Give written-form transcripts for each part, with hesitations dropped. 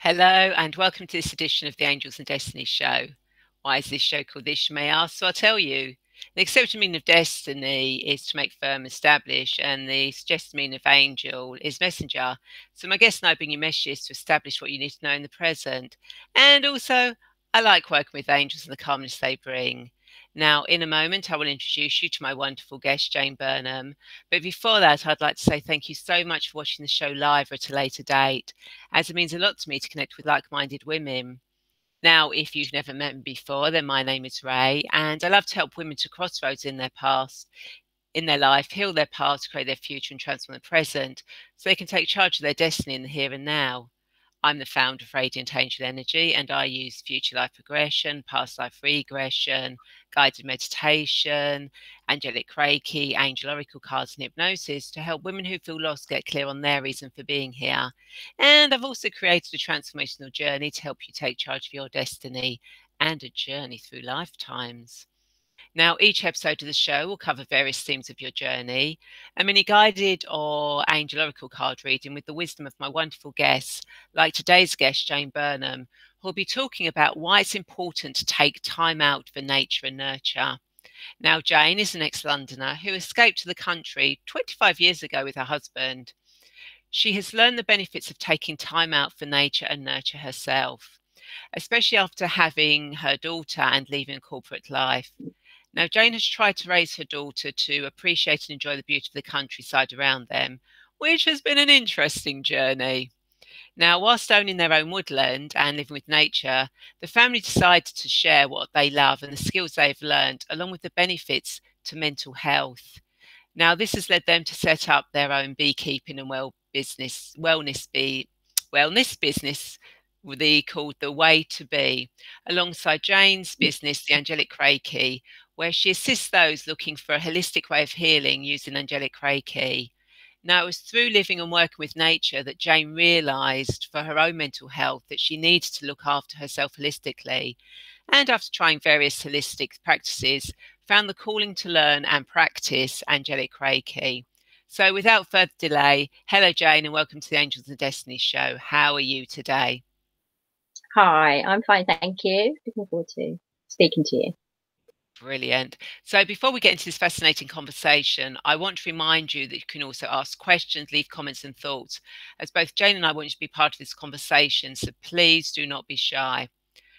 Hello and welcome to this edition of the Angels and Destiny show. Why is this show called this, you may ask? So I'll tell you. The accepted meaning of destiny is to make firm, establish, and the suggested meaning of angel is messenger. So my guest and I bring you messages to establish what you need to know in the present. And also, I like working with angels and the calmness they bring. Now, in a moment, I will introduce you to my wonderful guest, Jane Burnham. But before that, I'd like to say thank you so much for watching the show live or at a later date, as it means a lot to me to connect with like-minded women. Now, if you've never met me before, then my name is Ray, and I love to help women to crossroads in their past, in their life, heal their past, create their future, and transform the present so they can take charge of their destiny in the here and now. I'm the founder of Radiant Angel Energy, and I use Future Life Regression, Past Life Regression, Guided Meditation, Angelic Reiki, Angel Oracle Cards and Hypnosis to help women who feel lost get clear on their reason for being here. And I've also created a transformational journey to help you take charge of your destiny and a journey through lifetimes. Now, each episode of the show will cover various themes of your journey, a mini guided or angel oracle card reading with the wisdom of my wonderful guests, like today's guest, Jane Burnham, who will be talking about why it's important to take time out for nature and nurture. Now, Jane is an ex-Londoner who escaped to the country 25 years ago with her husband. She has learned the benefits of taking time out for nature and nurture herself, especially after having her daughter and leaving corporate life. Now, Jane has tried to raise her daughter to appreciate and enjoy the beauty of the countryside around them, which has been an interesting journey. Now, whilst owning their own woodland and living with nature, the family decided to share what they love and the skills they've learned, along with the benefits to mental health. Now, this has led them to set up their own beekeeping and wellness business. They called The Way To Be, alongside Jane's business, the Angelic Reiki, where she assists those looking for a holistic way of healing using Angelic Reiki. Now, it was through living and working with nature that Jane realised for her own mental health that she needed to look after herself holistically. And after trying various holistic practices, found the calling to learn and practice Angelic Reiki. So without further delay, hello, Jane, and welcome to the Angels and Destiny show. How are you today? Hi, I'm fine, thank you. Looking forward to speaking to you. Brilliant. So before we get into this fascinating conversation, I want to remind you that you can also ask questions, leave comments and thoughts, as both Jane and I want you to be part of this conversation, so please do not be shy.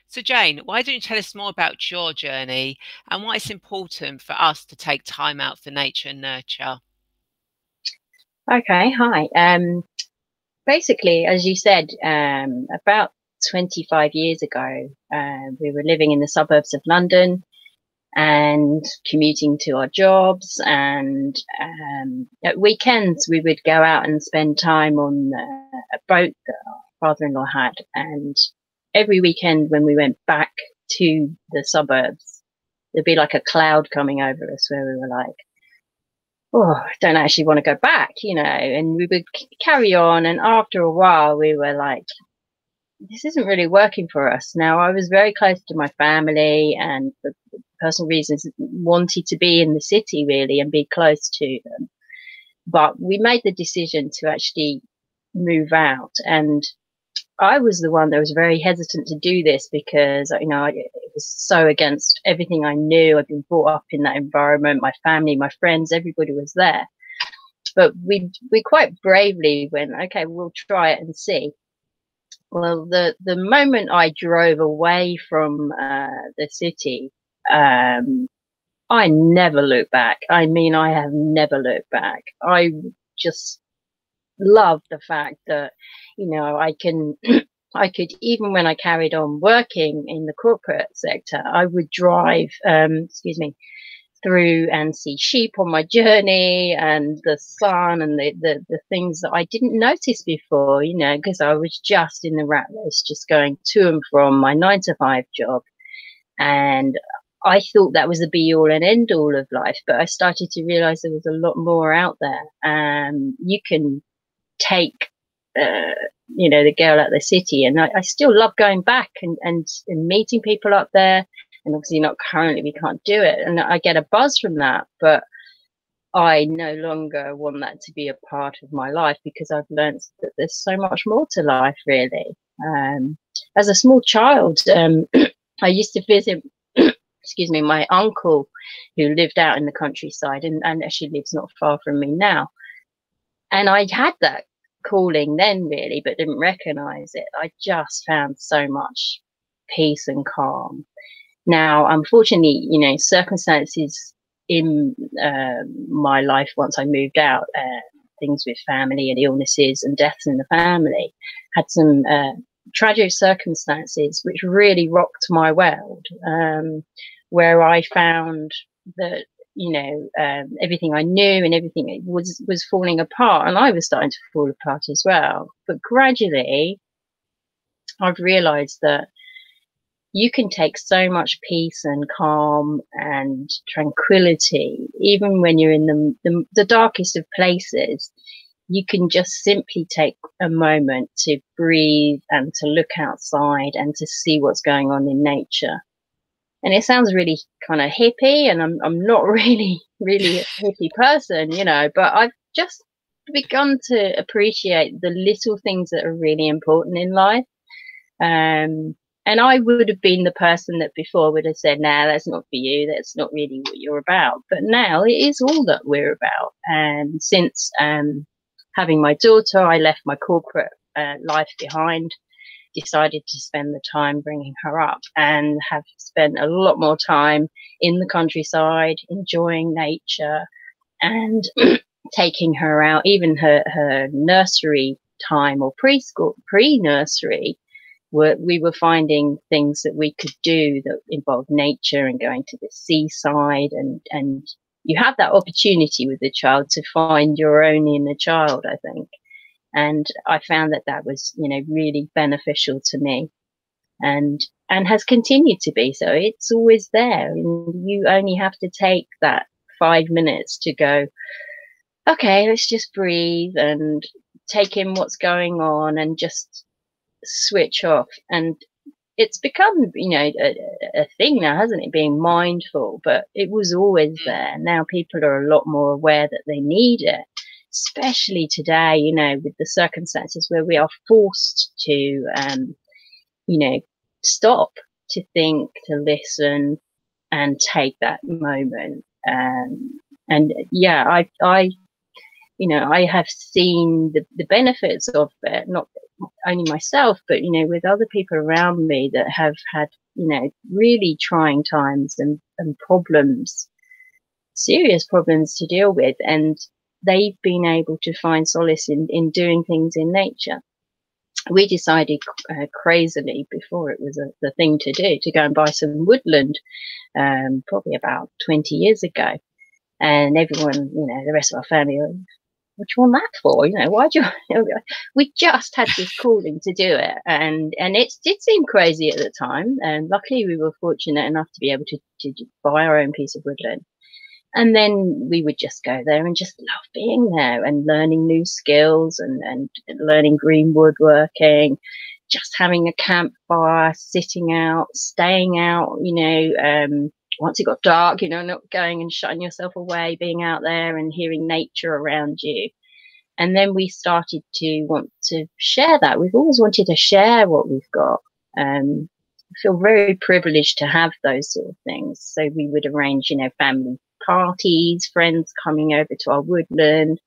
So Jane, why don't you tell us more about your journey and why it's important for us to take time out for nature and nurture? Okay, hi. Basically, as you said, about 25 years ago, we were living in the suburbs of London and commuting to our jobs, and at weekends we would go out and spend time on a boat that our father-in-law had. And every weekend when we went back to the suburbs, there'd be like a cloud coming over us where we were like, oh, I don't actually want to go back, you know. And we would carry on, and after a while we were like, this isn't really working for us. Now, I was very close to my family and for personal reasons wanted to be in the city really and be close to them. But we made the decision to actually move out. And I was the one that was very hesitant to do this because, you know, it was so against everything I knew. I'd been brought up in that environment, my family, my friends, everybody was there. But we quite bravely went, okay, we'll try it and see. Well, the moment I drove away from the city, I never looked back. I mean, I have never looked back. I just love the fact that, you know, I could, even when I carried on working in the corporate sector, I would drive, through and see sheep on my journey and the sun and the things that I didn't notice before, you know, because I was just in the rat race, just going to and from my 9-to-5 job. And I thought that was the be all and end all of life, but I started to realize there was a lot more out there. You can take, you know, the girl out of the city, and I still love going back and meeting people up there. And obviously not currently, we can't do it. And I get a buzz from that, but I no longer want that to be a part of my life because I've learned that there's so much more to life, really. As a small child, I used to visit, excuse me, my uncle who lived out in the countryside, and actually lives not far from me now. And I had that calling then, really, but didn't recognize it. I just found so much peace and calm. Now, unfortunately, you know, circumstances in my life once I moved out, things with family and illnesses and deaths in the family, had some tragic circumstances which really rocked my world, where I found that, you know, everything I knew and everything was falling apart, and I was starting to fall apart as well. But gradually I've realized that you can take so much peace and calm and tranquility, even when you're in the darkest of places. You can just simply take a moment to breathe and to look outside and to see what's going on in nature. And it sounds really kind of hippie, and I'm not really a hippie person, you know, but I've just begun to appreciate the little things that are really important in life. And I would have been the person that before would have said, nah, that's not for you. That's not really what you're about. But now it is all that we're about. And since having my daughter, I left my corporate life behind, decided to spend the time bringing her up, and have spent a lot more time in the countryside, enjoying nature and taking her out, even her nursery time or preschool, pre-nursery. We were finding things that we could do that involved nature and going to the seaside, and you have that opportunity with the child to find your own inner child, I think. And I found that that was, you know, really beneficial to me, and has continued to be. So it's always there, and you only have to take that 5 minutes to go, okay, let's just breathe and take in what's going on and just switch off. And it's become, you know, a thing now, hasn't it, being mindful? But it was always there. Now people are a lot more aware that they need it, especially today, you know, with the circumstances where we are forced to you know, stop, to think, to listen and take that moment. And yeah, I you know, I have seen the benefits of it, not only myself, but, you know, with other people around me that have had, you know, really trying times and problems, serious problems to deal with. And they've been able to find solace in doing things in nature. We decided crazily, before it was the thing to do, to go and buy some woodland, probably about 20 years ago. And everyone, you know, the rest of our family were, what do you want that for? You know, why do you? We just had this calling to do it, and it did seem crazy at the time. And luckily, we were fortunate enough to be able to buy our own piece of woodland, and then we would just go there and just love being there and learning new skills and learning green woodworking, just having a campfire, sitting out, staying out. You know, once it got dark, you know, not going and shutting yourself away, being out there and hearing nature around you. And then we started to want to share that. We've always wanted to share what we've got. I feel very privileged to have those sort of things. So we would arrange, you know, family parties, friends coming over to our woodland.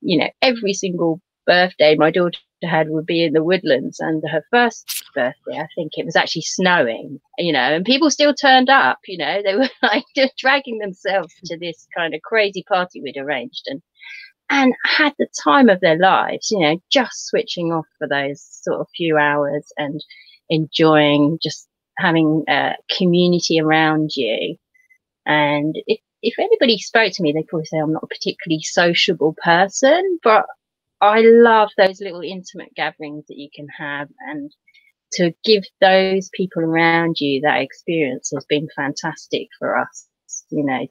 You know, every single birthday my daughter had would be in the woodlands, and her first birthday, I think it was actually snowing, you know, and people still turned up. You know, they were like just dragging themselves to this kind of crazy party we'd arranged, and had the time of their lives, you know, just switching off for those sort of few hours and enjoying just having a community around you. And if anybody spoke to me, they'd probably say I'm not a particularly sociable person, but I love those little intimate gatherings that you can have, and to give those people around you that experience has been fantastic for us, you know,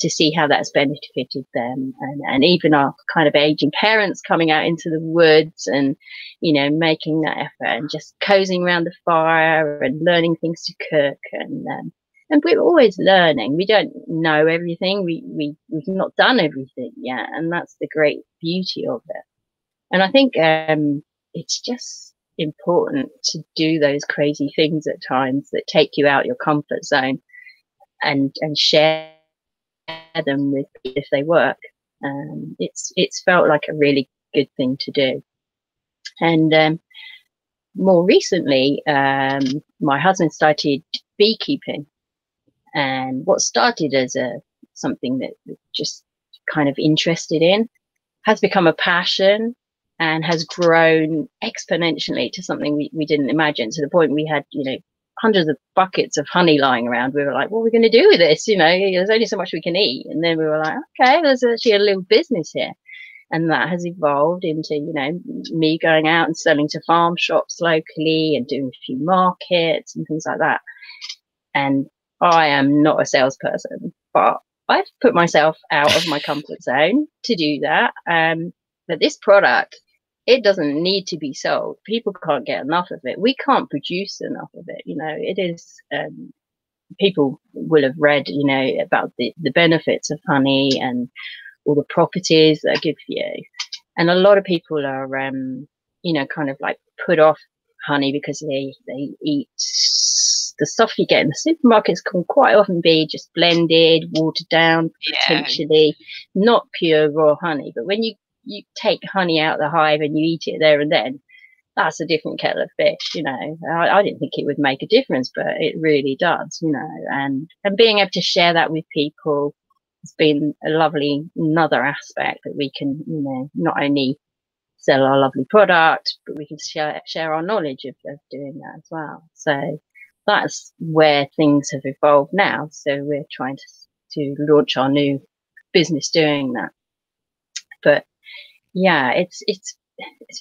to see how that's benefited them, and even our kind of aging parents coming out into the woods and, you know, making that effort and just cozying around the fire and learning things to cook. And we're always learning. We don't know everything. We've not done everything yet, and that's the great beauty of it. And I think it's just important to do those crazy things at times that take you out your comfort zone, and share them with people if they work. It's felt like a really good thing to do. And more recently, my husband started beekeeping, and what started as something that just kind of interested in has become a passion and has grown exponentially to something we didn't imagine, to the point we had, you know, hundreds of buckets of honey lying around. We were like, what are we going to do with this? You know, there's only so much we can eat. And then we were like, okay, there's actually a little business here. And that has evolved into, you know, me going out and selling to farm shops locally and doing a few markets and things like that. And I am not a salesperson, but I've put myself out of my comfort zone to do that. But this product, it doesn't need to be sold. People can't get enough of it. We can't produce enough of it. You know, it is, people will have read, you know, about the benefits of honey and all the properties that are good for you. And a lot of people are, you know, kind of like put off honey because they eat the stuff you get in the supermarkets can quite often be just blended, watered down, potentially not pure raw honey. But when you take honey out of the hive and you eat it there and then, that's a different kettle of fish, you know. I didn't think it would make a difference, but it really does, you know. And being able to share that with people has been a lovely another aspect that we can, you know, not only sell our lovely product, but we can share our knowledge of doing that as well. So that's where things have evolved now. So we're trying to launch our new business doing that. But yeah, it's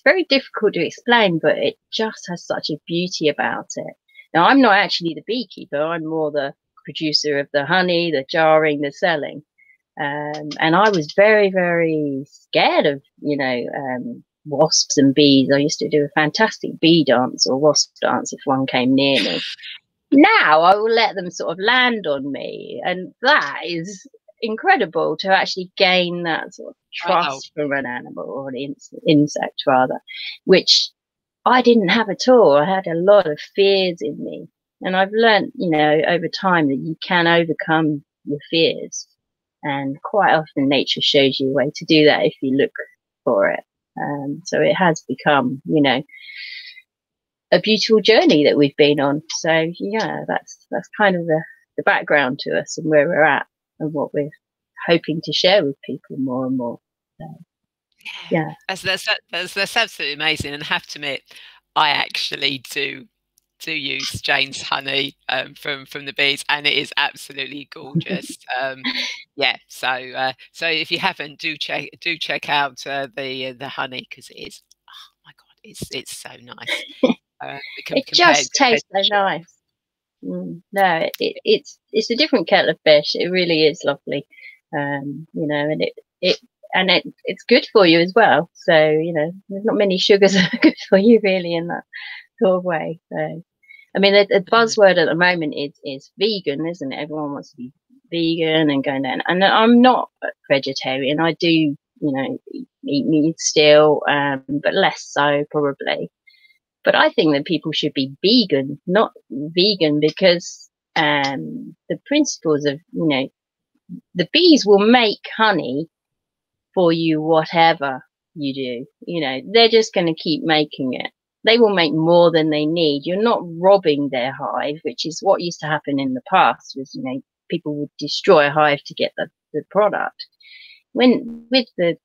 very difficult to explain, but it just has such a beauty about it. Now, I'm not actually the beekeeper. I'm more the producer of the honey, the jarring, the selling. And I was very, very scared of, you know, wasps and bees. I used to do a fantastic bee dance or wasp dance if one came near me. Now I will let them sort of land on me. And that is incredible to actually gain that sort of trust from an animal or an insect rather, which I didn't have at all. I had a lot of fears in me, and I've learned, you know, over time that you can overcome your fears, and quite often nature shows you a way to do that if you look for it. So it has become, you know, a beautiful journey that we've been on. So yeah, that's kind of the background to us and where we're at and what we're hoping to share with people more and more. So, yeah, that's absolutely amazing. And I have to admit, I actually do use Jane's honey from the bees, and it is absolutely gorgeous. Yeah, so if you haven't, do check out the honey, because it is, oh my god, it's so nice. It just tastes so nice. No, it's a different kettle of fish. It really is lovely, you know, and it's good for you as well. So, you know, there's not many sugars that are good for you really in that sort of way. So, I mean, the buzzword at the moment is vegan, isn't it? Everyone wants to be vegan and going down. And I'm not a vegetarian. I do, you know, eat meat still, but less so probably. But I think that people should be vegan, not vegan, because the principles of, you know, the bees will make honey for you, whatever you do. You know, they're just going to keep making it. They will make more than they need. You're not robbing their hive, which is what used to happen in the past, was, you know, people would destroy a hive to get the product. When with the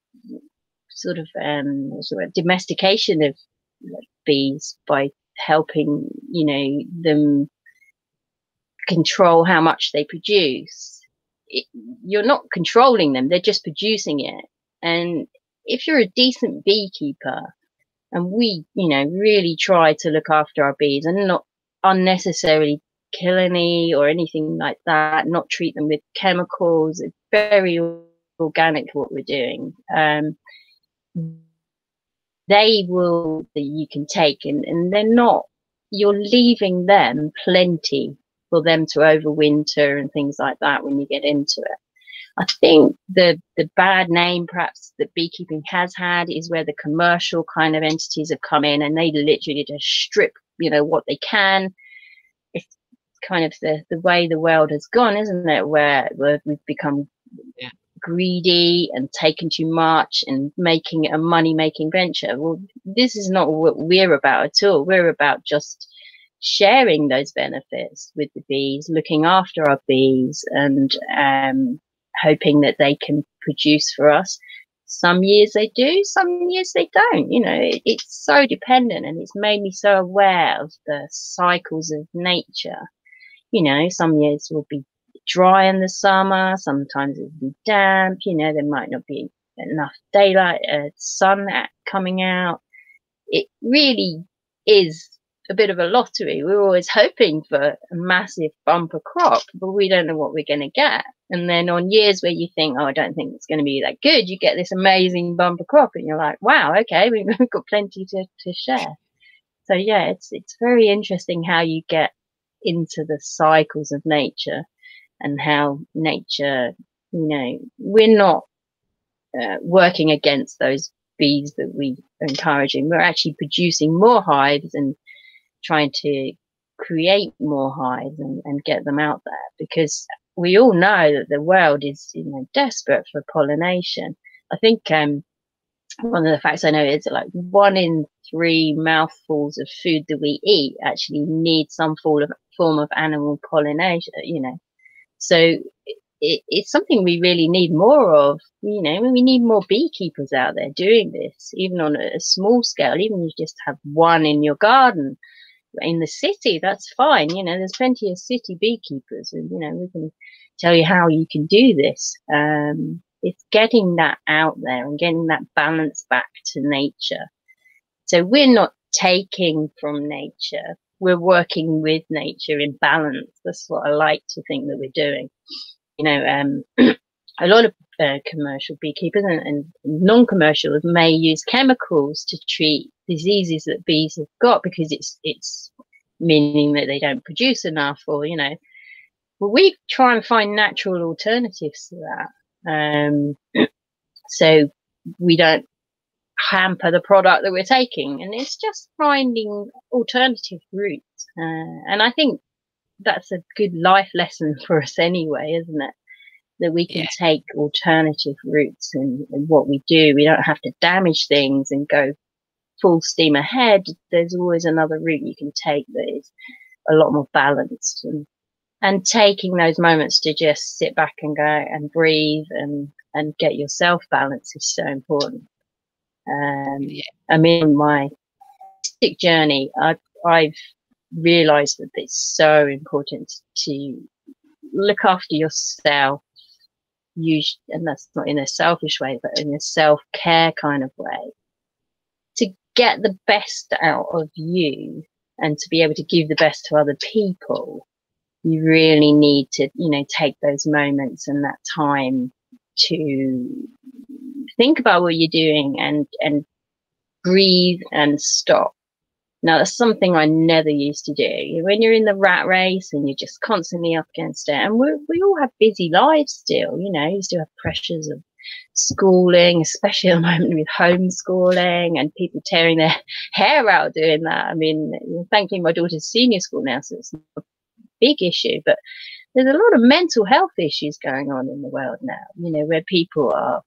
sort of domestication of bees by helping, you know, them control how much they produce, you're not controlling them, they're just producing it. And if you're a decent beekeeper, and we, you know, really try to look after our bees and not unnecessarily kill any or anything like that, not treat them with chemicals, it's very organic what we're doing, they will, that you can take, and they're not, you're leaving them plenty for them to overwinter and things like that when you get into it. I think the bad name perhaps that beekeeping has had is where the commercial kind of entities have come in and they literally just strip, you know, what they can. It's kind of the way the world has gone, isn't it, where we've become greedy and taken too much and making it a money-making venture. Well, this is not what we're about at all. We're about just sharing those benefits with the bees, looking after our bees, and hoping that they can produce for us. Some years they do, some years they don't. You know, it's so dependent, and it's made me so aware of the cycles of nature. You know, some years will be dry in the summer, sometimes it'll be damp, you know, there might not be enough daylight, sun coming out. It really is a bit of a lottery. We're always hoping for a massive bumper crop, but we don't know what we're going to get. And then on years where you think, oh, I don't think it's going to be that good, you get this amazing bumper crop and you're like, wow, okay, we've got plenty to share. So yeah, it's very interesting how you get into the cycles of nature. And how nature, you know, we're not working against those bees that we are encouraging. We're actually producing more hives and trying to create more hives and get them out there, because we all know that the world is, you know, desperate for pollination. I think one of the facts I know is that like 1 in 3 mouthfuls of food that we eat actually needs some form of animal pollination, you know. So it's something we really need more of, you know. We need more beekeepers out there doing this, even on a small scale. Even you just have one in your garden. In the city, that's fine. You know, there's plenty of city beekeepers, and you know, we can tell you how you can do this. It's getting that out there and getting that balance back to nature. So we're not taking from nature. We're working with nature in balance. That's what I like to think that we're doing. You know, a lot of commercial beekeepers and non-commercial may use chemicals to treat diseases that bees have got, because it's meaning that they don't produce enough, or, you know. Well, we try and find natural alternatives to that. So we don't hamper the product that we're taking, and it's just finding alternative routes, and I think that's a good life lesson for us anyway, isn't it, that we can take alternative routes in what we do. We don't have to damage things and go full steam ahead. There's always another route you can take that is a lot more balanced, and taking those moments to just sit back and go and breathe and get yourself balanced is so important. I mean, my artistic journey, I've realized that it's so important to look after yourself, and that's not in a selfish way, but in a self-care kind of way, to get the best out of you and to be able to give the best to other people. You really need to, you know, take those moments and that time to think about what you're doing and breathe and stop. Now, that's something I never used to do. When you're in the rat race and you're just constantly up against it, and we all have busy lives still, you know, you still have pressures of schooling, especially at the moment with homeschooling and people tearing their hair out doing that. I mean, thankfully my daughter's senior school now, so it's not a big issue, but there's a lot of mental health issues going on in the world now, you know, where people are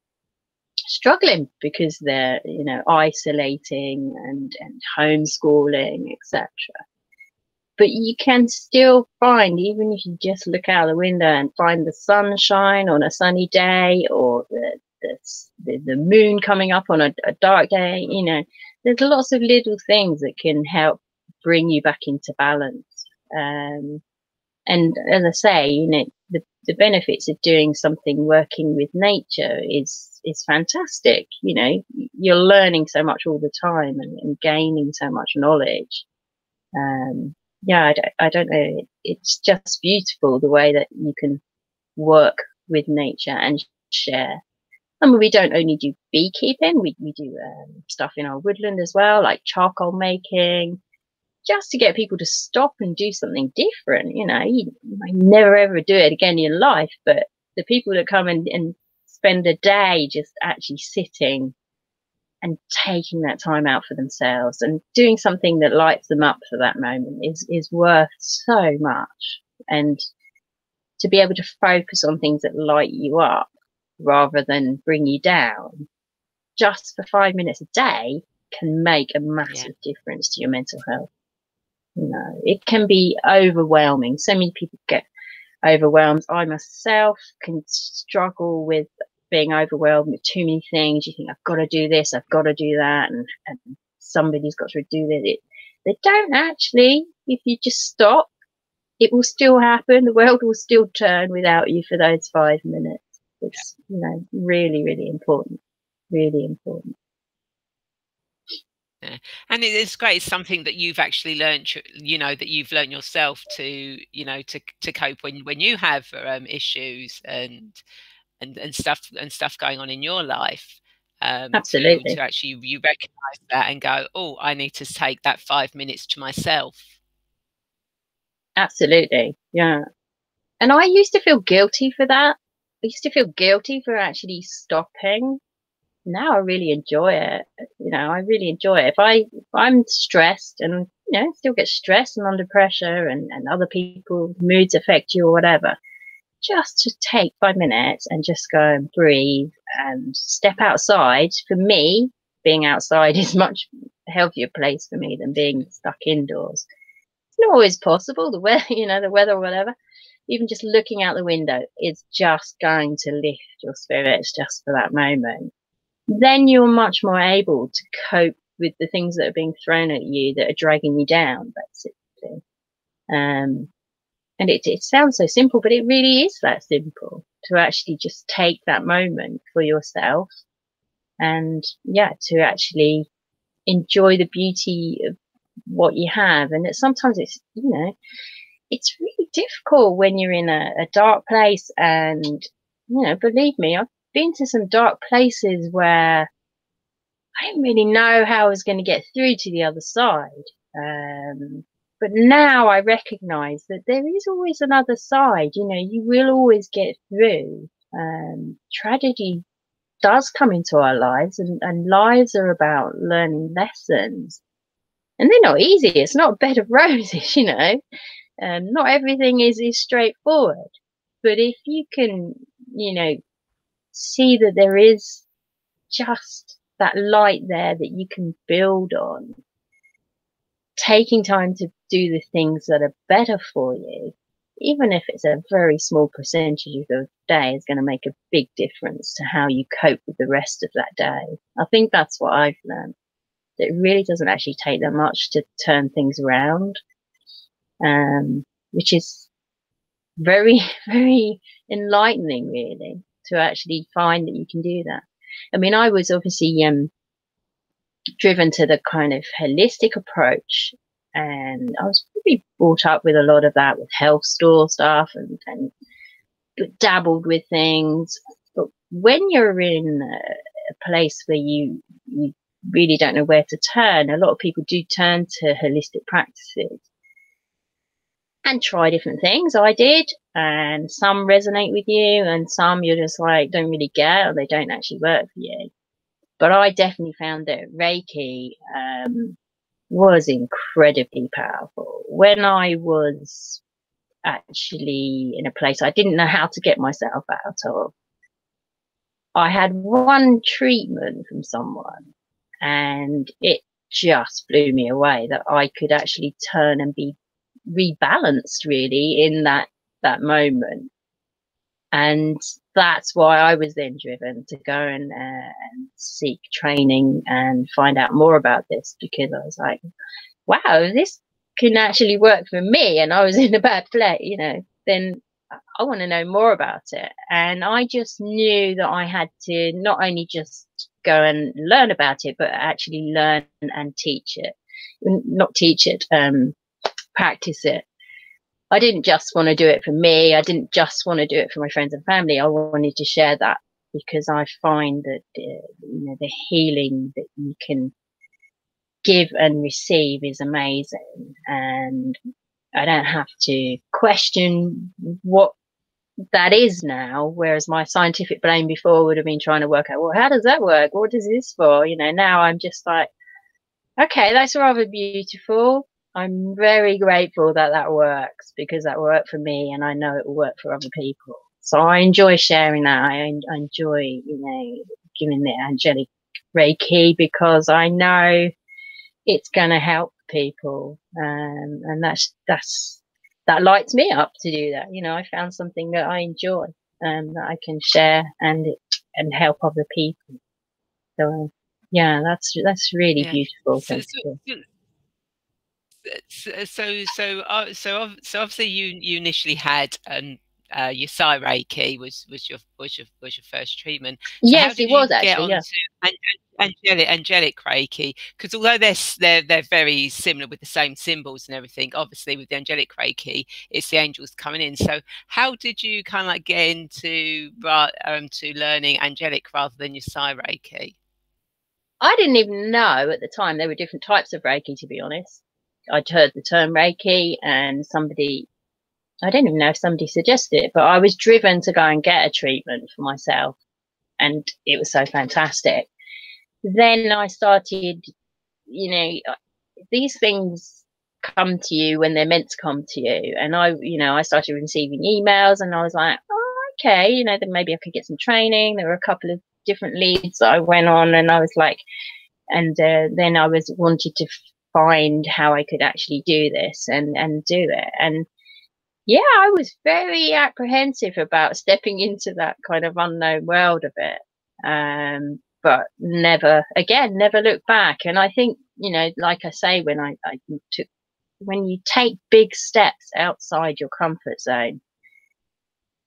struggling because they're, you know, isolating and homeschooling, etc. But you can still find, even if you just look out the window and find the sunshine on a sunny day, or the moon coming up on a dark day, you know, there's lots of little things that can help bring you back into balance. And as I say, you know, the benefits of doing something, working with nature is fantastic. You know, you're learning so much all the time and gaining so much knowledge. I don't know. It's just beautiful the way that you can work with nature and share. I mean, we don't only do beekeeping. We do stuff in our woodland as well, like charcoal making, just to get people to stop and do something different. You know, you may never ever do it again in your life, but the people that come and spend a day just actually sitting and taking that time out for themselves and doing something that lights them up for that moment is worth so much. And to be able to focus on things that light you up rather than bring you down just for 5 minutes a day can make a massive difference to your mental health. You know, it can be overwhelming. So many people get overwhelmed. I myself can struggle with being overwhelmed with too many things. You think, I've got to do this, I've got to do that, and somebody's got to do that. They don't actually. If you just stop, it will still happen. The world will still turn without you for those 5 minutes. It's, you know, really, really important. Really important. Yeah. And it's great. It's something that you've actually learned, you know, that you've learned yourself to, you know, to cope when you have issues and stuff going on in your life. Absolutely. To actually, you recognise that and go, oh, I need to take that 5 minutes to myself. Absolutely. Yeah. And I used to feel guilty for that. I used to feel guilty for actually stopping. Now I really enjoy it. You know, I really enjoy it. If I'm stressed, and, you know, still get stressed and under pressure, and other people's moods affect you or whatever, just to take 5 minutes and just go and breathe and step outside. For me, being outside is much healthier place for me than being stuck indoors. It's not always possible, the weather, you know, the weather or whatever. Even just looking out the window is just going to lift your spirits just for that moment. Then you're much more able to cope with the things that are being thrown at you that are dragging you down, basically. And it sounds so simple, but it really is that simple, to actually just take that moment for yourself and, yeah, to actually enjoy the beauty of what you have. And that sometimes it's, you know, it's really difficult when you're in a dark place. And, you know, believe me, I've been to some dark places where I didn't really know how I was going to get through to the other side. But now I recognize that there is always another side. You know, you will always get through. Tragedy does come into our lives, and lives are about learning lessons. And they're not easy. It's not a bed of roses, you know. Not everything is straightforward. But if you can, you know, see that there is just that light there that you can build on, taking time to do the things that are better for you, even if it's a very small percentage of your day, is going to make a big difference to how you cope with the rest of that day. I think that's what I've learned. It really doesn't actually take that much to turn things around, which is very, very enlightening, really, to actually find that you can do that. I mean, I was obviously driven to the kind of holistic approach, and I was probably brought up with a lot of that, with health store stuff, and dabbled with things. But when you're in a place where you really don't know where to turn, a lot of people do turn to holistic practices and try different things. I did, and some resonate with you, and some you're just like, don't really get, or they don't actually work for you. But I definitely found that Reiki was incredibly powerful. When I was actually in a place I didn't know how to get myself out of, I had one treatment from someone, and it just blew me away that I could actually turn and be rebalanced, really, in that moment. And that's why I was then driven to go and seek training and find out more about this, because I was like, wow, this can actually work for me, and I was in a bad place, you know, then I want to know more about it. And I just knew that I had to not only just go and learn about it, but actually learn and teach it. Not teach it, practice it. I didn't just want to do it for me. I didn't just want to do it for my friends and family. I wanted to share that, because I find that you know, the healing that you can give and receive is amazing. And I don't have to question what that is now, whereas my scientific brain before would have been trying to work out, well, how does that work? What is this for? You know, now I'm just like, okay, that's rather beautiful. I'm very grateful that that works, because that worked for me, and I know it will work for other people. So I enjoy sharing that. I enjoy, you know, giving the angelic Reiki, because I know it's going to help people, and that lights me up to do that. You know, I found something that I enjoy and that I can share and help other people. So yeah, that's really beautiful. So obviously you initially had your Sai Reiki was your first treatment. So yes, it was actually. Yes. Angelic Reiki, because although they're very similar with the same symbols and everything, obviously with the Angelic Reiki, it's the angels coming in. So how did you kind of like get into to learning angelic rather than your Sai Reiki? I didn't even know at the time there were different types of Reiki, to be honest. I'd heard the term Reiki, and I don't even know if somebody suggested it, but I was driven to go and get a treatment for myself, and it was so fantastic. Then I started, you know, these things come to you when they're meant to come to you. And I started receiving emails, and I was like, oh, okay, you know, then maybe I could get some training. There were a couple of different leads that I went on, and I was like, then I was wanted to find how I could actually do this and do it. And yeah, I was very apprehensive about stepping into that kind of unknown world of it. But never look back. And I think, you know, like I say, when you take big steps outside your comfort zone,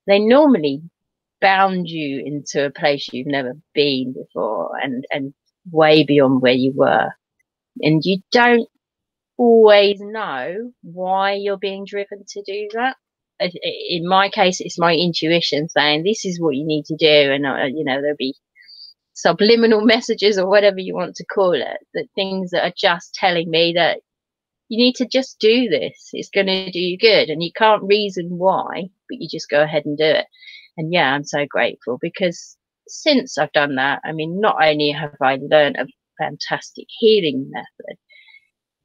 they normally bound you into a place you've never been before, and way beyond where you were. And you don't always know why you're being driven to do that. In my case, it's my intuition saying, this is what you need to do. And, you know, there'll be subliminal messages, or whatever you want to call it, that things that are just telling me that you need to just do this, it's going to do you good, and you can't reason why, but you just go ahead and do it. And yeah, I'm so grateful, because since I've done that, I mean, not only have I learned a fantastic healing method,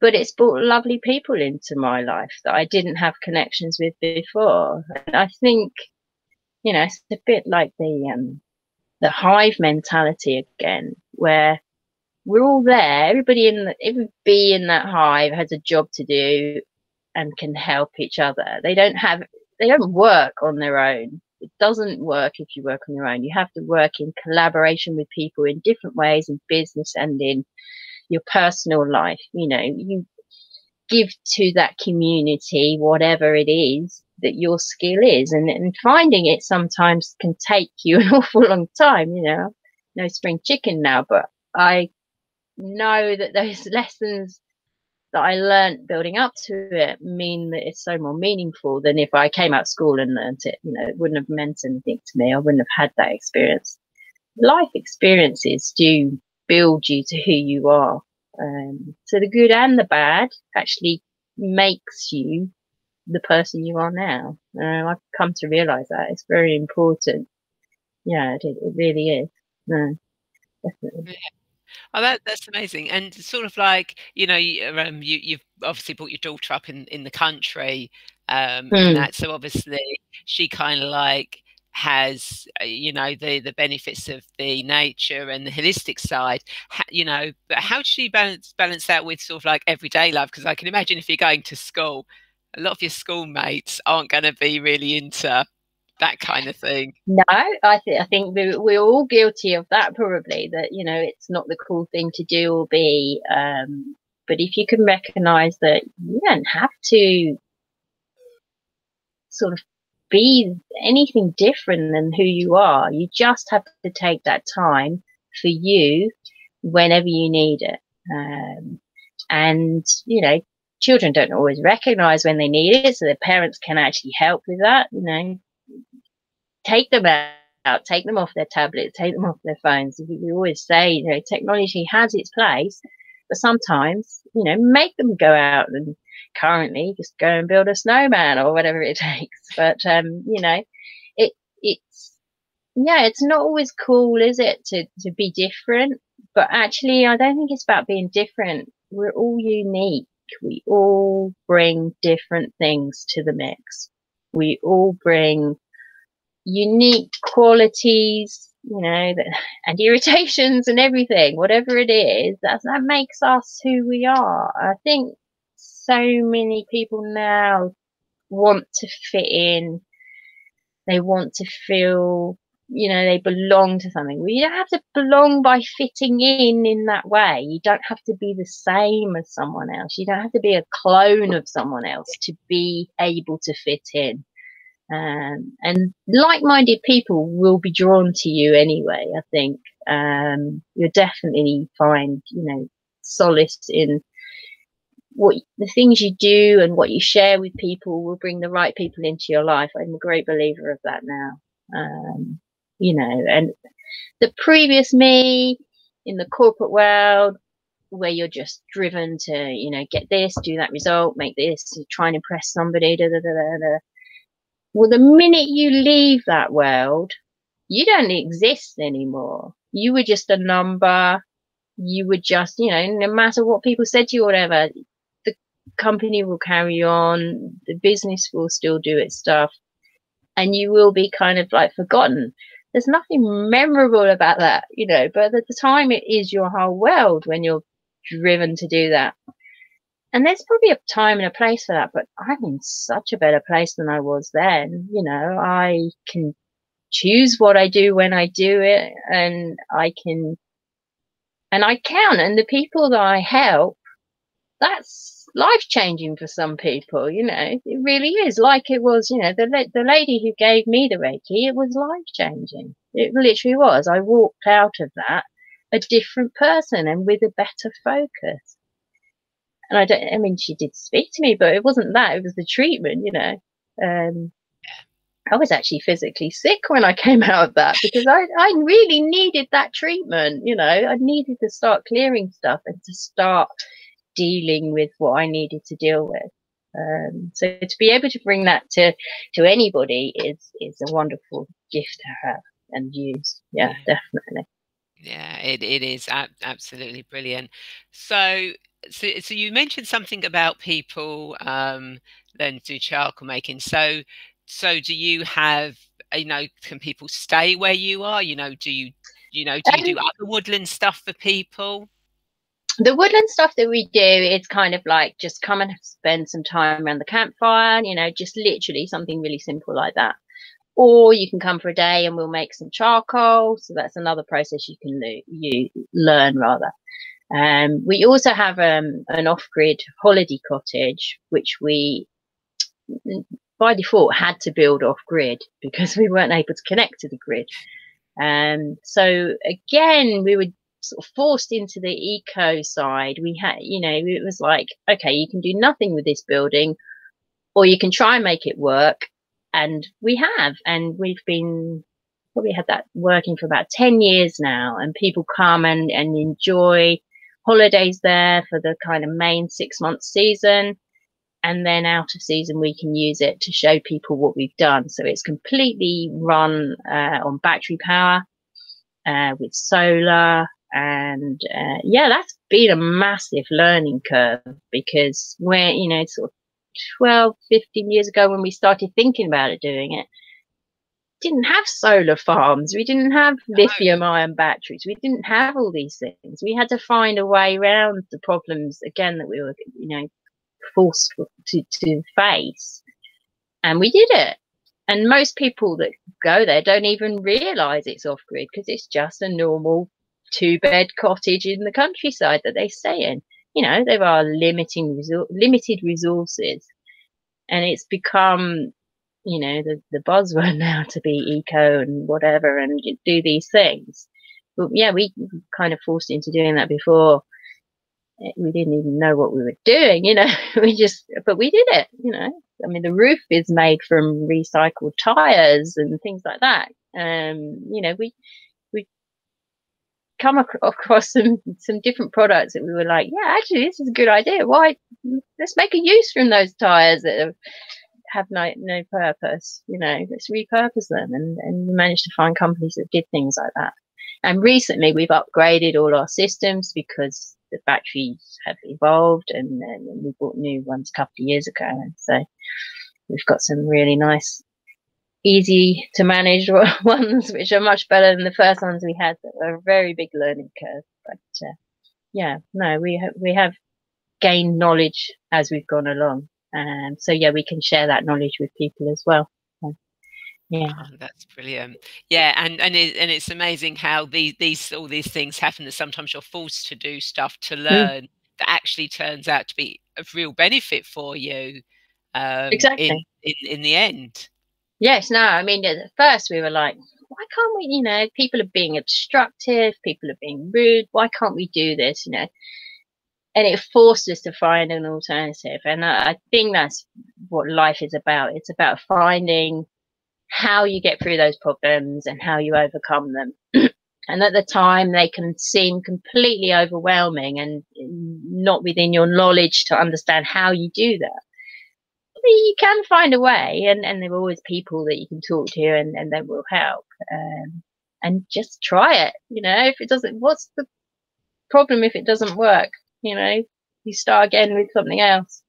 but it's brought lovely people into my life that I didn't have connections with before. And I think, you know, it's a bit like the hive mentality again, where we're all there, everybody in every bee in that hive has a job to do and can help each other. They don't work on their own. It doesn't work if you work on your own. You have to work in collaboration with people in different ways, in business and in your personal life. You know, you give to that community whatever it is that your skill is, and finding it sometimes can take you an awful long time. You know, no spring chicken now, but I know that those lessons that I learned building up to it mean that it's so more meaningful than if I came out of school and learnt it. You know, it wouldn't have meant anything to me. I wouldn't have had that experience. Life experiences do build you to who you are. So the good and the bad actually makes you the person you are now. I've come to realize that it's very important. Yeah, it really is. No, definitely. Oh, that's amazing. And sort of like, you know, you've obviously brought your daughter up in the country, and that, so obviously she kind of like has, you know, the benefits of the nature and the holistic side, you know. But how does she balance that with sort of like everyday life? Because I can imagine if you're going to school, a lot of your schoolmates aren't going to be really into that kind of thing. No, I think we're all guilty of that, probably, that, you know, it's not the cool thing to do or be. But if you can recognise that you don't have to sort of be anything different than who you are, you just have to take that time for you whenever you need it. And, you know, children don't always recognize when they need it, so their parents can actually help with that. You know, take them out, take them off their tablets, take them off their phones. We always say, you know, technology has its place, but sometimes, you know, make them go out and currently just go and build a snowman or whatever it takes. But, you know, it's not always cool, is it, to be different? But actually, I don't think it's about being different. We're all unique. We all bring different things to the mix. We all bring unique qualities, you know, and irritations and everything, whatever it is, that makes us who we are. I think so many people now want to fit in. They want to feel, you know, they belong to something. Well, you don't have to belong by fitting in that way. You don't have to be the same as someone else. You don't have to be a clone of someone else to be able to fit in. And like-minded people will be drawn to you anyway, I think. You'll definitely find, you know, solace in what the things you do, and what you share with people will bring the right people into your life. I'm a great believer of that now. You know, and the previous me in the corporate world, where you're just driven to, you know, get this, do that result, make this, try and impress somebody, da, da, da, da, da. Well, the minute you leave that world, you don't exist anymore. You were just a number. You were just, you know, no matter what people said to you or whatever, the company will carry on, the business will still do its stuff, and you will be kind of like forgotten. There's nothing memorable about that, you know, but at the time it is your whole world when you're driven to do that. And there's probably a time and a place for that, but I'm in such a better place than I was then. You know, I can choose what I do when I do it, and I count. And the people that I help, that's life-changing for some people, you know. It really is. Like it was, you know, the lady who gave me the Reiki, it was life-changing. It literally was. I walked out of that a different person and with a better focus. And I mean, she did speak to me, but it wasn't that. It was the treatment, you know. I was actually physically sick when I came out of that, because I really needed that treatment, you know. I needed to start clearing stuff and to start dealing with what I needed to deal with. So to be able to bring that to anybody is a wonderful gift to have and use. Yeah, definitely. Yeah, it is absolutely brilliant. So you mentioned something about people learn to do charcoal making. So do you have, you know, can people stay where you are? You know, do you do other woodland stuff for people? The woodland stuff that we do is kind of like just come and spend some time around the campfire, you know, just literally something really simple like that. Or you can come for a day and we'll make some charcoal. So that's another process you can learn rather. We also have an off-grid holiday cottage, which we by default had to build off-grid because we weren't able to connect to the grid. So again, we were sort of forced into the eco side. We had, you know, it was like, okay, you can do nothing with this building, or you can try and make it work. And we have, and we've been probably had that working for about 10 years now, and people come and enjoy holidays there for the kind of main 6-month season, and then out of season we can use it to show people what we've done. So it's completely run on battery power with solar, and yeah, that's been a massive learning curve, because we're, you know, sort of 12-15 years ago when we started thinking about it, doing it, didn't have solar farms, we didn't have lithium-ion batteries, we didn't have all these things. We had to find a way around the problems again that we were, you know, forced to face, and we did it. And most people that go there don't even realise it's off-grid, because it's just a normal 2-bed cottage in the countryside that they stay in. You know, there are limited resources, and it's become, you know, the buzzword now to be eco and whatever and do these things. But yeah, we kind of forced into doing that before. We didn't even know what we were doing, you know. But we did it, you know. I mean, the roof is made from recycled tires and things like that. You know, we come across some different products that we were like, yeah, actually, this is a good idea. Why? Let's make a use from those tires that have have no purpose, you know, let's repurpose them. And we managed to find companies that did things like that. And recently we've upgraded all our systems because the batteries have evolved, and we bought new ones a couple of years ago. And so we've got some really nice, easy to manage ones, which are much better than the first ones we had that were a very big learning curve. But yeah, no, we have gained knowledge as we've gone along. And so, yeah, we can share that knowledge with people as well. Yeah, oh, that's brilliant. Yeah, and it's amazing how all these things happen, that sometimes you're forced to do stuff to learn that actually turns out to be of real benefit for you. Exactly. In the end. Yes. No, I mean, at first we were like, why can't we? You know, people are being obstructive, people are being rude. Why can't we do this? You know. And it forced us to find an alternative. And I think that's what life is about. It's about finding how you get through those problems and how you overcome them. And at the time, they can seem completely overwhelming and not within your knowledge to understand how you do that. But you can find a way, and there are always people that you can talk to, and they will help. And just try it. You know, if it doesn't, what's the problem if it doesn't work? You know, you start again with something else.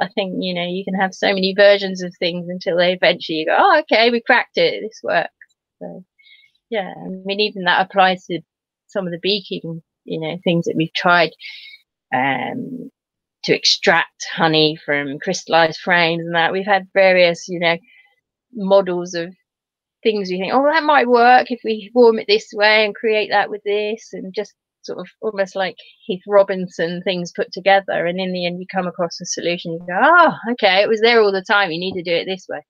I think, you know, you can have so many versions of things until they eventually you go, oh, okay, we cracked it, this works. So, yeah, I mean, even that applies to some of the beekeeping, you know, things that we've tried to extract honey from crystallized frames and that. We've had various, you know, models of things we think, oh, well, that might work if we warm it this way and create that with this, and just sort of almost like Heath Robinson things put together, and in the end you come across a solution, you go, oh, okay, it was there all the time, you need to do it this way.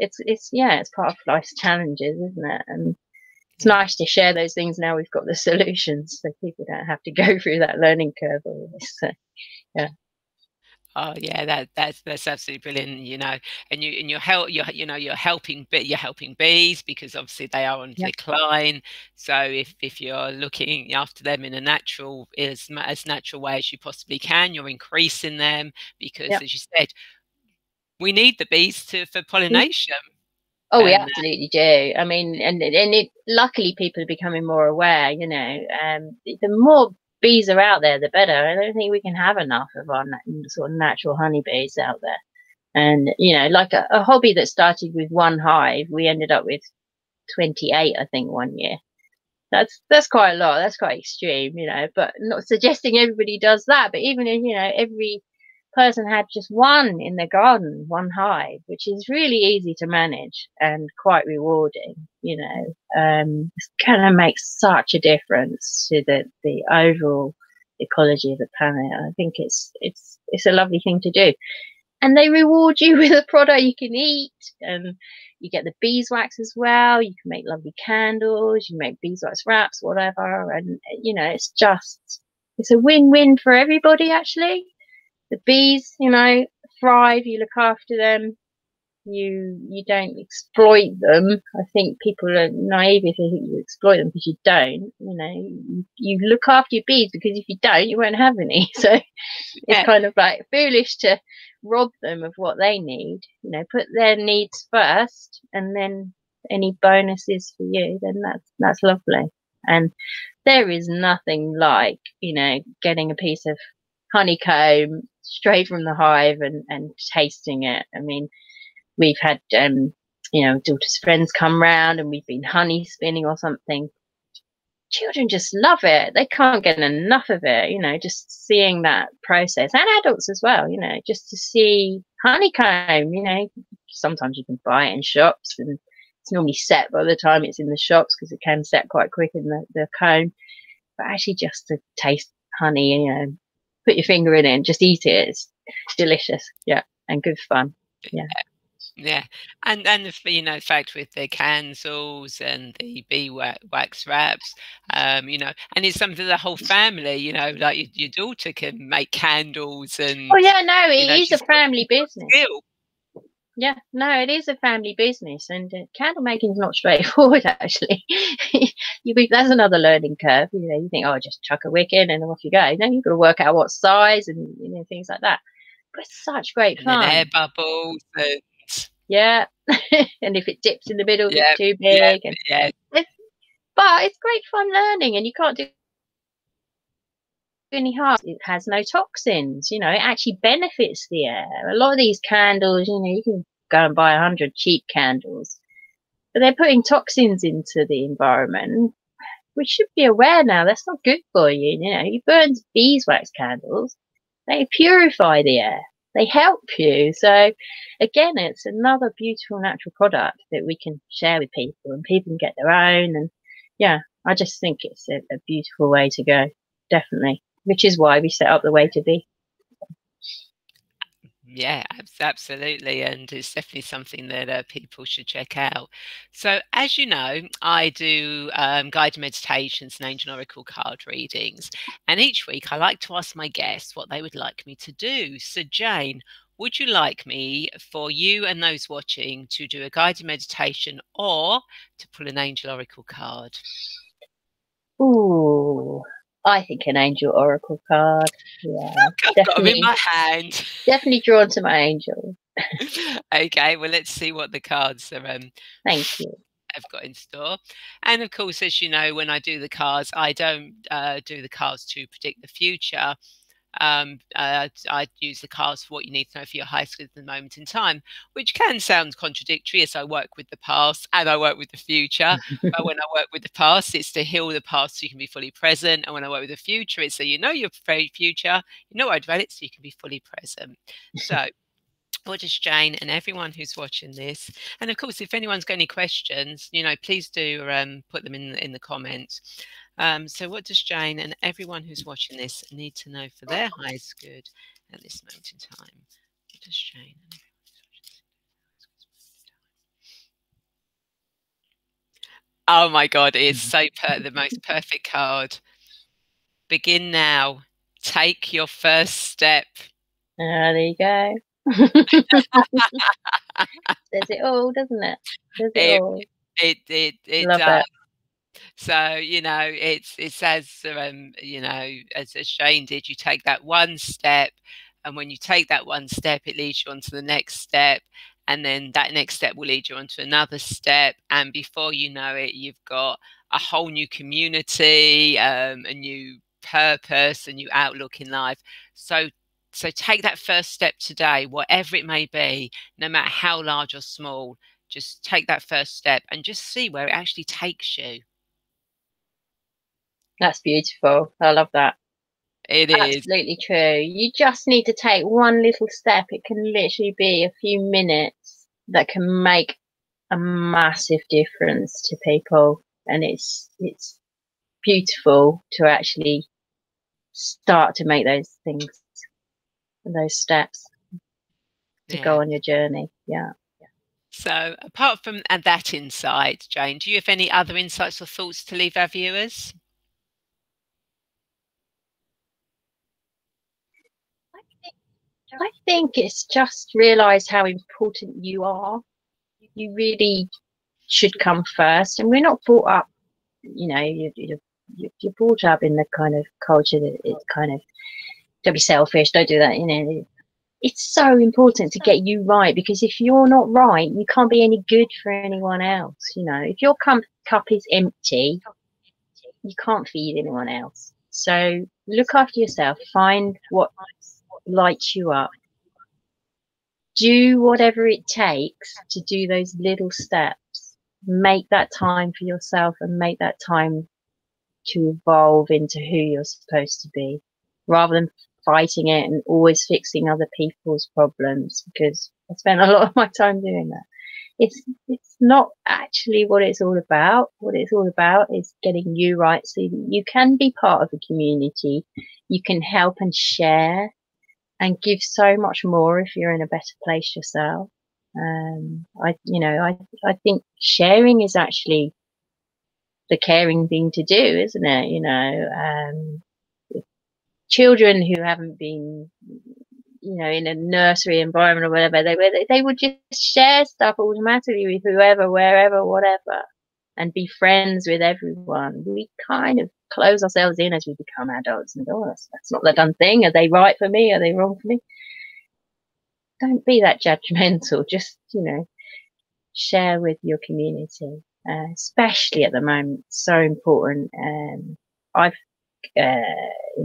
It's yeah, it's part of life's challenges, isn't it? And it's nice to share those things now we've got the solutions, so people don't have to go through that learning curve always. So yeah. Oh yeah, that's absolutely brilliant, you know. And you're helping bees, because obviously they are on decline. So if you're looking after them in a natural, as natural way as you possibly can, you're increasing them because, as you said, we need the bees for pollination. Oh, we absolutely do. I mean, and luckily people are becoming more aware. You know, the more bees are out there, the better. I don't think we can have enough of our sort of natural honeybees out there. And, you know, like a hobby that started with one hive, we ended up with 28, I think, one year. That's quite a lot. That's quite extreme, you know, but not suggesting everybody does that. But even if, you know, every person had just one in their garden, one hive, which is really easy to manage and quite rewarding, you know, it kind of makes such a difference to the overall ecology of the planet. I think it's a lovely thing to do, and they reward you with a product you can eat, and you get the beeswax as well. You can make lovely candles, you make beeswax wraps, whatever, and you know, it's a win-win for everybody, actually. The bees, you know, thrive, you look after them, you don't exploit them. I think people are naive if they think you exploit them, because you don't. You know, you look after your bees, because if you don't, you won't have any. So it's kind of like foolish to rob them of what they need. You know, put their needs first, and then any bonuses for you, then that's lovely. And there is nothing like, you know, getting a piece of honeycomb straight from the hive and tasting it. I mean, we've had you know, daughter's friends come round, and we've been honey spinning or something. Children just love it. They can't get enough of it, you know, just seeing that process, and adults as well, you know, just to see honeycomb. You know, sometimes you can buy it in shops, and it's normally set by the time it's in the shops, because it can set quite quick in the comb. But actually just to taste honey, you know, put your finger in it and just eat it. It's delicious, yeah, and good fun, yeah. Yeah, and the, you know, fact with the candles and the beeswax wraps, you know, and it's something the whole family, you know, like your daughter can make candles and. Oh yeah, no, it is a family business. Yeah, no, it is a family business, and candle making is not straightforward, actually. That's another learning curve. You know, you think, oh, just chuck a wick in and off you go. Then you've got to work out what size and, you know, things like that. But it's such great fun. And air bubbles. And yeah. And if it dips in the middle, yeah, it's too big. Yeah, and, yeah. But it's great fun learning, and you can't do any harm. It has no toxins, you know. It actually benefits the air. A lot of these candles, you know, you can go and buy 100 cheap candles, but they're putting toxins into the environment. We should be aware now. That's not good for you. You know, you burn beeswax candles. They purify the air. They help you. So again, it's another beautiful natural product that we can share with people, and people can get their own. And yeah, I just think it's a beautiful way to go, definitely, which is why we set up The Way To Be. Yeah, absolutely. And it's definitely something that people should check out. So as you know, I do guided meditations and angel oracle card readings. And each week I like to ask my guests what they would like me to do. So Jane, would you like me, for you and those watching, to do a guided meditation or to pull an angel oracle card? Ooh. I think an angel oracle card. Yeah, I've got them in my hand. Definitely drawn to my angel. Okay, well, let's see what the cards are. Thank you. I've got in store. And of course, as you know, when I do the cards, I don't do the cards to predict the future. I use the cards for what you need to know for your high school at the moment in time, which can sound contradictory, as I work with the past and I work with the future. But when I work with the past, it's to heal the past so you can be fully present. And when I work with the future, it's so you know your future, you know about it, so you can be fully present. So what does Jane and everyone who's watching this, and of course, if anyone's got any questions, you know, please do put them in the comments. So what does Jane and everyone who's watching this need to know for their highest good at this moment in time? What does Jane and everyone who's watching this need to know for their highest good at this moment in time? Oh my God, it's so the most perfect card. Begin now. Take your first step. There you go. Does it all, doesn't it? Does it all. It does. It. So, you know, it's as, you know, as Jane did, you take that one step, and when you take that one step, it leads you on to the next step, and then that next step will lead you on to another step, and before you know it, you've got a whole new community, a new purpose, a new outlook in life. So take that first step today, whatever it may be, no matter how large or small, just take that first step and just see where it actually takes you. That's beautiful. I love that. It is. Absolutely true. You just need to take one little step. It can literally be a few minutes that can make a massive difference to people. And it's beautiful to actually start to make those things, those steps to go on your journey. Yeah. So apart from that insight, Jane, do you have any other insights or thoughts to leave our viewers? I think it's just realize how important you are. You really should come first. And we're not brought up, you know, you're brought up in the kind of culture that it's kind of, don't be selfish, don't do that, you know. It's so important to get you right, because if you're not right, you can't be any good for anyone else, you know. If your cup is empty, you can't feed anyone else. So look after yourself, find what lights you up, do whatever it takes to do those little steps, make that time for yourself and make that time to evolve into who you're supposed to be, rather than fighting it and always fixing other people's problems, because I spent a lot of my time doing that. It's not actually what it's all about. What it's all about is getting you right so that you can be part of a community, you can help and share and give so much more if you're in a better place yourself. I think sharing is actually the caring thing to do, isn't it? You know, children who haven't been, you know, in a nursery environment or whatever, they would just share stuff automatically with whoever, wherever, whatever, and be friends with everyone. We kind of close ourselves in as we become adults and go, oh, that's not the done thing. Are they right for me? Are they wrong for me? Don't be that judgmental. Just, you know, share with your community, especially at the moment. So important. In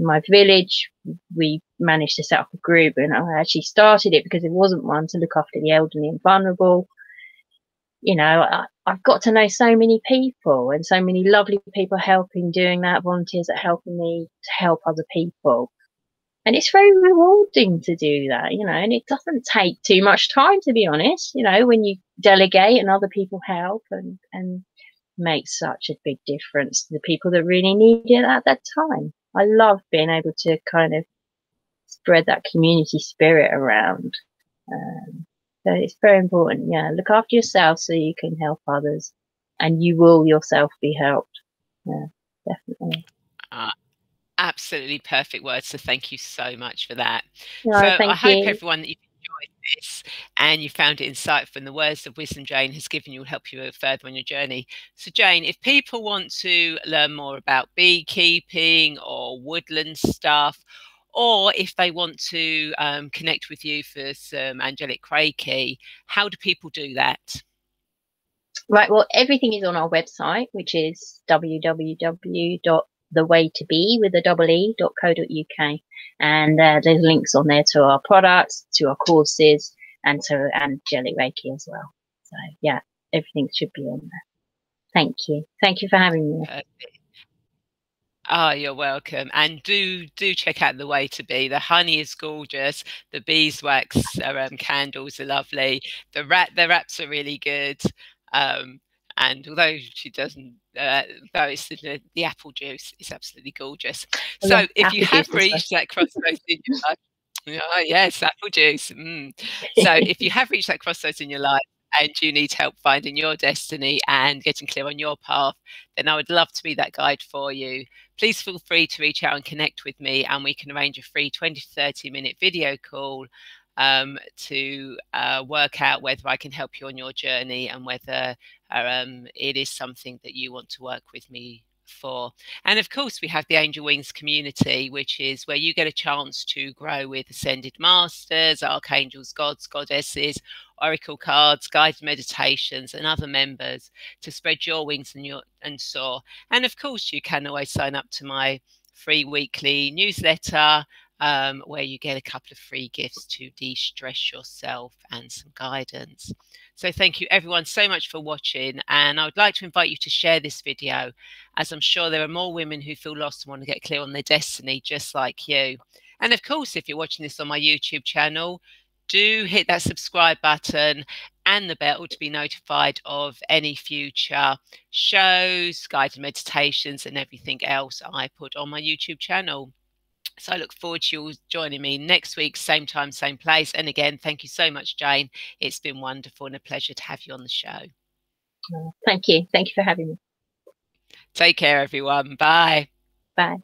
my village, we managed to set up a group, and I actually started it because it wasn't one, to look after the elderly and vulnerable. You know, I've got to know so many people, and so many lovely people helping, doing that, volunteers that are helping me to help other people. And it's very rewarding to do that, you know, and it doesn't take too much time, to be honest, you know, when you delegate and other people help, and make such a big difference to the people that really need it at that time. I love being able to kind of spread that community spirit around. So it's very important. Yeah, look after yourself so you can help others, and you will yourself be helped. Yeah, definitely. Absolutely perfect words. So thank you so much for that. No, so I hope everyone that you enjoyed this and you found it insightful, and the words of wisdom Jane has given you will help you further on your journey. So Jane, if people want to learn more about beekeeping or woodland stuff, or if they want to connect with you for some Angelic Reiki, how do people do that? Right, well, everything is on our website, which is www.thewaytobe.co.uk, and there's links on there to our products, to our courses, and to Angelic Reiki as well. So yeah, everything should be on there. Thank you for having me. Perfect. Oh, you're welcome. And do check out The Way To Be. The honey is gorgeous. The beeswax candles are lovely. The wraps are really good. And although she doesn't, though it's the apple juice is absolutely gorgeous. So if you have reached that crossroads in your life, oh yes, apple juice. Mm. So if you have reached that crossroads in your life, and you need help finding your destiny and getting clear on your path, then I would love to be that guide for you. Please feel free to reach out and connect with me, and we can arrange a free 20- to 30-minute video call to work out whether I can help you on your journey, and whether it is something that you want to work with me for. And of course, we have the Angel Wings community, which is where you get a chance to grow with ascended masters, archangels, gods, goddesses, oracle cards, guided meditations, and other members to spread your wings and soar. And of course, you can always sign up to my free weekly newsletter, where you get a couple of free gifts to de-stress yourself and some guidance. So thank you everyone so much for watching, and I would like to invite you to share this video, as I'm sure there are more women who feel lost and want to get clear on their destiny just like you. And of course, if you're watching this on my YouTube channel, do hit that subscribe button and the bell to be notified of any future shows, guided meditations, and everything else I put on my YouTube channel. So I look forward to you all joining me next week, same time, same place. And again, thank you so much, Jane. It's been wonderful and a pleasure to have you on the show. Thank you. Thank you for having me. Take care, everyone. Bye. Bye.